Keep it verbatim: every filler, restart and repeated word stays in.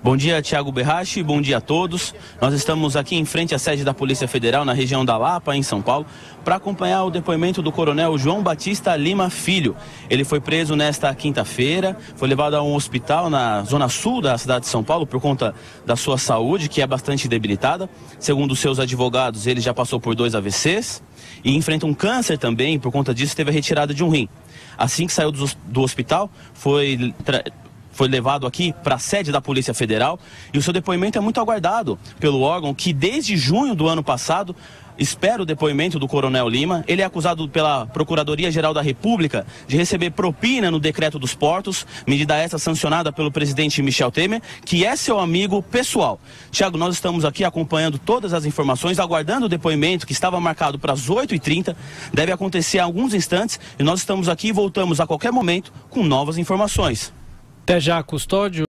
Bom dia, Thiago Berrachi, bom dia a todos. Nós estamos aqui em frente à sede da Polícia Federal, na região da Lapa, em São Paulo, para acompanhar o depoimento do coronel João Batista Lima Filho. Ele foi preso nesta quinta-feira, foi levado a um hospital na zona sul da cidade de São Paulo por conta da sua saúde, que é bastante debilitada. Segundo seus advogados, ele já passou por dois A V Cs e enfrenta um câncer também, por conta disso teve a retirada de um rim. Assim que saiu do hospital, foi... Tra... Foi levado aqui para a sede da Polícia Federal e o seu depoimento é muito aguardado pelo órgão que desde junho do ano passado espera o depoimento do coronel Lima. Ele é acusado pela Procuradoria-Geral da República de receber propina no decreto dos portos, medida essa sancionada pelo presidente Michel Temer, que é seu amigo pessoal. Thiago, nós estamos aqui acompanhando todas as informações, aguardando o depoimento que estava marcado para as oito e trinta, deve acontecer há alguns instantes e nós estamos aqui e voltamos a qualquer momento com novas informações. Até já, custódio.